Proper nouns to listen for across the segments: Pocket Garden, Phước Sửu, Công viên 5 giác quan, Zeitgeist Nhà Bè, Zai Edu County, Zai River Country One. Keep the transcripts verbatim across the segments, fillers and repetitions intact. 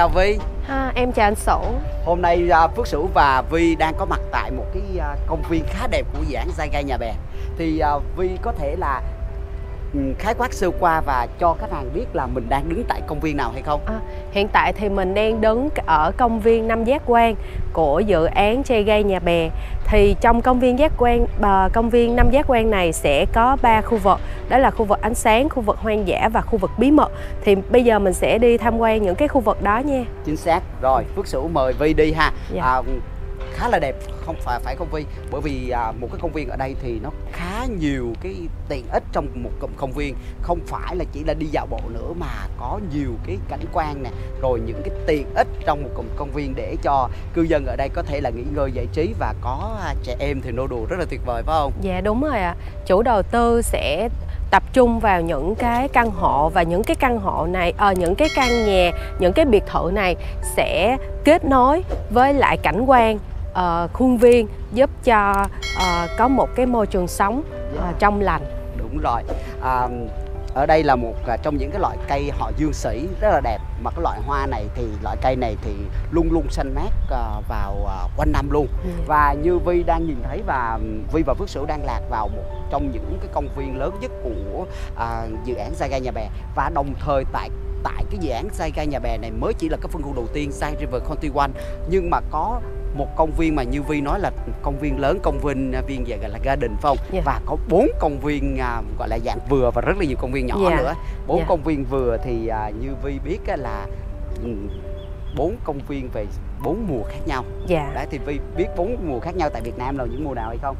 chào Vi. À, em chào anh Sửu. Hôm nay Phước Sửu và Vi đang có mặt tại một cái công viên khá đẹp của dự án Zeitgeist Nhà Bè. Thì uh, Vi có thể là khái quát sơ qua và cho khách hàng biết là mình đang đứng tại công viên nào hay không? À, hiện tại thì mình đang đứng ở công viên Năm Giác Quan của dự án Zeitgeist Nhà Bè. Thì trong công viên Giác Quan, công viên Năm Giác Quan này sẽ có ba khu vực. Đó là khu vực ánh sáng, khu vực hoang dã và khu vực bí mật. Thì bây giờ mình sẽ đi tham quan những cái khu vực đó nha. Chính xác. Rồi, Phước Sửu mời Vi đi ha. Dạ. À, khá là đẹp, không phải phải công viên, bởi vì à, một cái công viên ở đây thì nó khá nhiều cái tiện ích trong một công viên, không phải là chỉ là đi dạo bộ nữa mà có nhiều cái cảnh quan nè, rồi những cái tiện ích trong một công viên để cho cư dân ở đây có thể là nghỉ ngơi giải trí, và có à, trẻ em thì nô đùa rất là tuyệt vời, phải không? Dạ đúng rồi ạ. À. Chủ đầu tư sẽ tập trung vào những cái căn hộ, và những cái căn hộ này, à, những cái căn nhà, những cái biệt thự này sẽ kết nối với lại cảnh quan. Uh, khuôn viên giúp cho uh, có một cái môi trường sống uh, yeah. trong lành. Đúng rồi. uh, Ở đây là một uh, trong những cái loại cây họ dương sỉ rất là đẹp. Mà cái loại hoa này thì, loại cây này thì luôn luôn xanh mát uh, vào uh, quanh năm luôn. yeah. Và như Vi đang nhìn thấy, và Vi và Phước Sửu đang lạc vào một trong những cái công viên lớn nhất của uh, dự án Zeitgeist Nhà Bè. Và đồng thời tại tại cái dự án Zeitgeist Nhà Bè này mới chỉ là cái phân khu đầu tiên Zai River Country One, nhưng mà có một công viên mà như Vi nói là công viên lớn, công viên viên về gọi là garden, phải không? Yeah. Và có bốn công viên uh, gọi là dạng vừa, và rất là nhiều công viên nhỏ yeah. nữa. Bốn yeah. công viên vừa thì uh, như Vi biết uh, là bốn công viên về bốn mùa khác nhau. Dạ. Đấy, thì Vi biết bốn mùa khác nhau tại Việt Nam là những mùa nào hay không?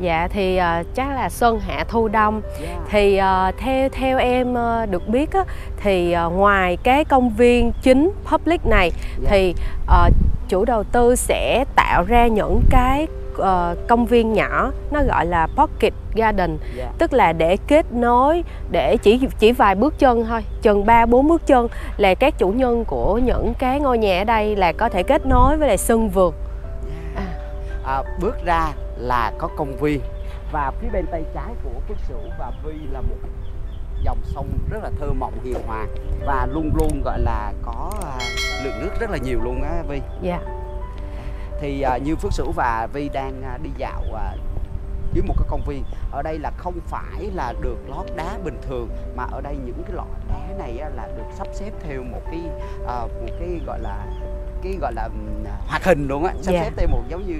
Dạ thì uh, chắc là xuân hạ thu đông. Yeah. Thì uh, theo theo em uh, được biết á, thì uh, ngoài cái công viên chính public này yeah. thì uh, chủ đầu tư sẽ tạo ra những cái uh, công viên nhỏ, nó gọi là Pocket Garden, yeah. tức là để kết nối, để chỉ chỉ vài bước chân thôi, chừng ba bốn bước chân là các chủ nhân của những cái ngôi nhà ở đây là có thể kết nối với lại sân vườn. yeah. à. À, bước ra là có công viên, và phía bên tay trái của Phước Sửu và Vi là một dòng sông rất là thơ mộng hiền hòa, và luôn luôn gọi là có lượng nước rất là nhiều luôn á Vi. Dạ. yeah. Thì uh, như Phước Sửu và Vi đang uh, đi dạo uh, dưới một cái công viên. Ở đây là không phải là được lót đá bình thường, mà ở đây những cái loại đá này uh, là được sắp xếp theo một cái uh, một cái gọi là cái gọi là hoạt hình luôn á, sắp yeah. xếp theo một giống như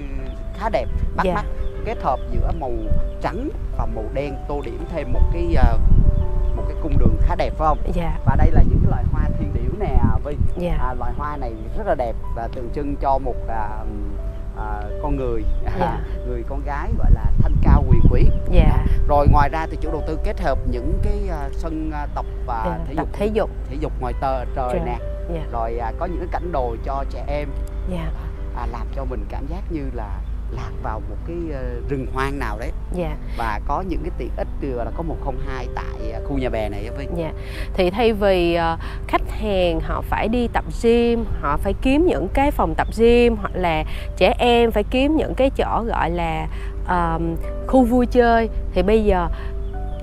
khá đẹp, bắt yeah. mắt, kết hợp giữa màu trắng và màu đen, tô điểm thêm một cái uh, một cái cung đường khá đẹp, phải không? Dạ. Và đây là những cái loại hoa thiên điểu nè Vi. Dạ. à, Loại hoa này rất là đẹp và tượng trưng cho một à, à, con người, dạ. à, người con gái gọi là thanh cao quyền quý. Dạ. Rồi ngoài ra thì chủ đầu tư kết hợp những cái uh, sân uh, tập, uh, dạ, thể, tập dục, thể dục thể dục ngoài tờ, trời dạ. nè. Dạ. Rồi uh, có những cái cảnh đồ cho trẻ em. Dạ. à, Làm cho mình cảm giác như là lạc vào một cái rừng hoang nào đấy. Dạ. Và có những cái tiện ích từ là có một không hai tại khu Nhà Bè này. Dạ. Thì thay vì khách hàng họ phải đi tập gym, họ phải kiếm những cái phòng tập gym, hoặc là trẻ em phải kiếm những cái chỗ gọi là um, khu vui chơi, thì bây giờ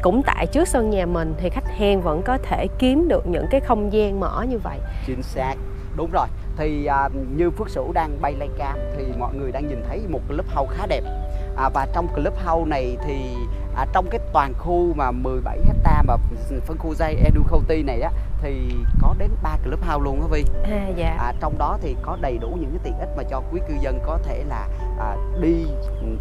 cũng tại trước sân nhà mình thì khách hàng vẫn có thể kiếm được những cái không gian mở như vậy. Chính xác, đúng rồi. Thì à, như Phước Sửu đang bay lay cam thì mọi người đang nhìn thấy một clubhouse khá đẹp, à, và trong clubhouse này thì à, trong cái toàn khu mà mười bảy hecta mà phân khu Zai Edu County này á, thì có đến ba clubhouse luôn đó Vi. À, dạ. à, Trong đó thì có đầy đủ những cái tiện ích mà cho quý cư dân có thể là à, đi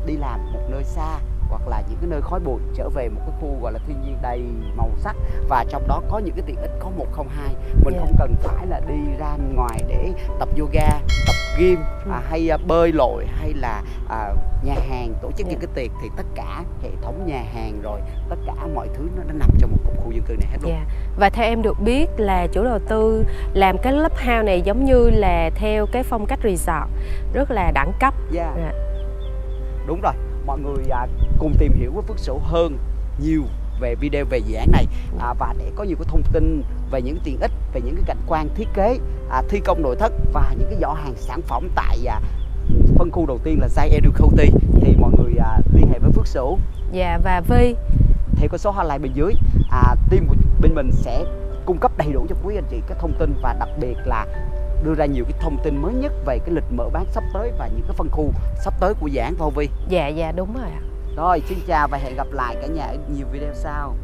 đi làm một nơi xa, hoặc là những cái nơi khói bụi, trở về một cái khu gọi là thiên nhiên đầy màu sắc. Và trong đó có những cái tiện ích có một không hai. Mình yeah. không cần phải là đi ra ngoài để tập yoga, tập gym, ừ. à, hay à, bơi lội, hay là à, nhà hàng tổ chức yeah. những cái tiệc. Thì tất cả hệ thống nhà hàng rồi tất cả mọi thứ nó, nó nằm trong một khu dân cư này hết luôn. yeah. Và theo em được biết là chủ đầu tư làm cái clubhouse này giống như là theo cái phong cách resort, rất là đẳng cấp. yeah. Yeah. Đúng rồi. Mọi người à, cùng tìm hiểu với Phước Sửu hơn nhiều về video về dự án này, à, và để có nhiều cái thông tin về những tiện ích, về những cái cảnh quan, thiết kế, à, thi công nội thất và những cái giỏ hàng sản phẩm tại à, phân khu đầu tiên là Zai Edu County, thì mọi người à, liên hệ với Phước Sửu dạ và Vi theo cái số hotline bên dưới. à, Team của bên mình sẽ cung cấp đầy đủ cho quý anh chị các thông tin, và đặc biệt là đưa ra nhiều cái thông tin mới nhất về cái lịch mở bán sắp tới và những cái phân khu sắp tới của dự án, phải không Vi? Dạ dạ đúng rồi ạ. Rồi, xin chào và hẹn gặp lại cả nhà ở nhiều video sau.